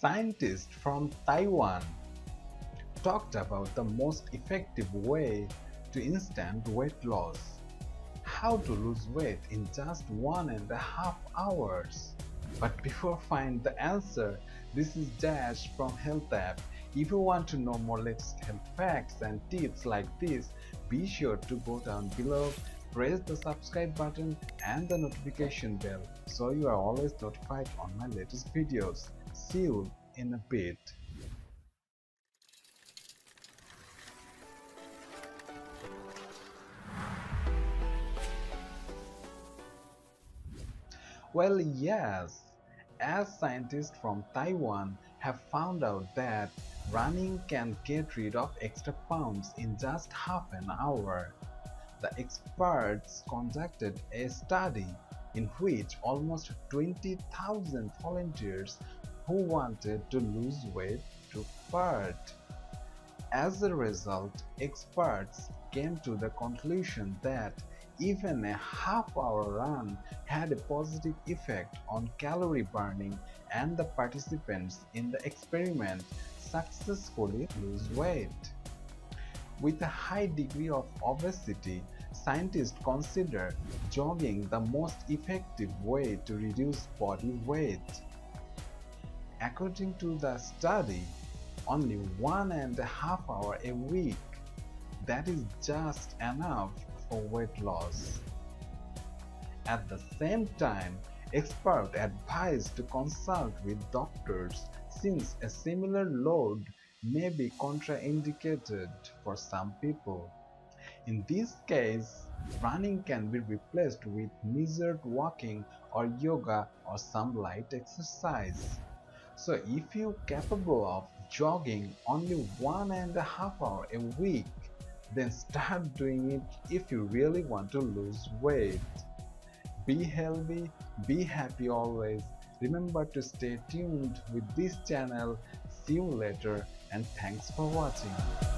scientist from Taiwan talked about the most effective way to instant weight loss, how to lose weight in just 1.5 hours. But before find the answer, this is Dash from Health App. If you want to know more latest health facts and tips like this, be sure to go down below, press the subscribe button and the notification bell so you are always notified on my latest videos. See you in a bit. Well, yes, as scientists from Taiwan have found out that running can get rid of extra pounds in just half an hour. The experts conducted a study in which almost 20,000 volunteers who wanted to lose weight took part. As a result, experts came to the conclusion that even a half-hour run had a positive effect on calorie burning, and the participants in the experiment successfully lose weight. With a high degree of obesity, scientists consider jogging the most effective way to reduce body weight. According to the study, only 1.5 hours a week, that is just enough for weight loss. At the same time, experts advised to consult with doctors since a similar load may be contraindicated for some people. In this case, running can be replaced with measured walking or yoga or some light exercise. So if you're capable of jogging only 1.5 hours a week, then start doing it if you really want to lose weight. Be healthy, be happy always. Remember to stay tuned with this channel. See you later and thanks for watching.